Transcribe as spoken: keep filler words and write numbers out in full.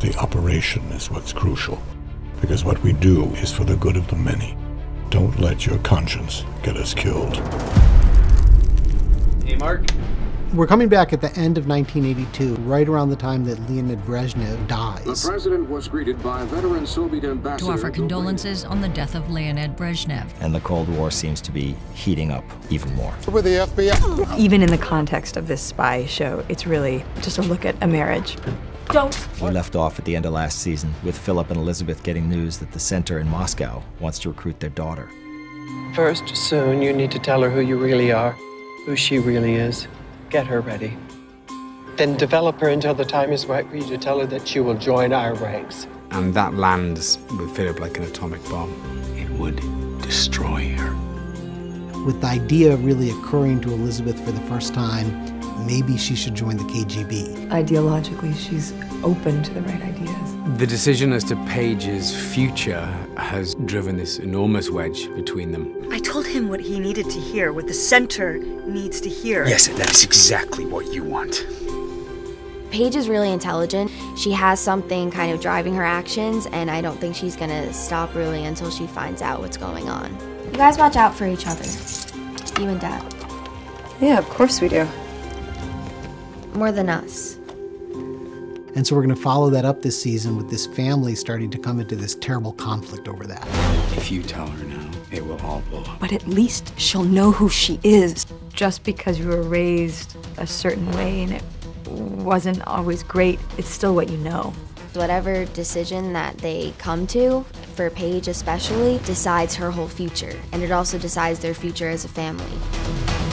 The operation is what's crucial, because what we do is for the good of the many. Don't let your conscience get us killed. Hey, Mark. We're coming back at the end of nineteen eighty-two, right around the time that Leonid Brezhnev dies. The president was greeted by a veteran Soviet ambassador to offer condolences on the death of Leonid Brezhnev. And the Cold War seems to be heating up even more. With the F B I. Even in the context of this spy show, it's really just a look at a marriage. Don't. We left off at the end of last season with Philip and Elizabeth getting news that the center in Moscow wants to recruit their daughter. First, soon, you need to tell her who you really are, who she really is. Get her ready. Then develop her until the time is right for you to tell her that she will join our ranks. And that lands with Philip like an atomic bomb. It would destroy her. With the idea really occurring to Elizabeth for the first time, maybe she should join the K G B. Ideologically, she's open to the right ideas. The decision as to Paige's future has driven this enormous wedge between them. I told him what he needed to hear, what the center needs to hear. Yes, and that is exactly what you want. Paige is really intelligent. She has something kind of driving her actions, and I don't think she's gonna stop really until she finds out what's going on. You guys watch out for each other, you and Dad. Yeah, of course we do. More than us. And so we're going to follow that up this season with this family starting to come into this terrible conflict over that. If you tell her now, it will all blow up. But at least she'll know who she is. Just because you were raised a certain way and it wasn't always great, it's still what you know. Whatever decision that they come to, for Paige especially, decides her whole future. And it also decides their future as a family.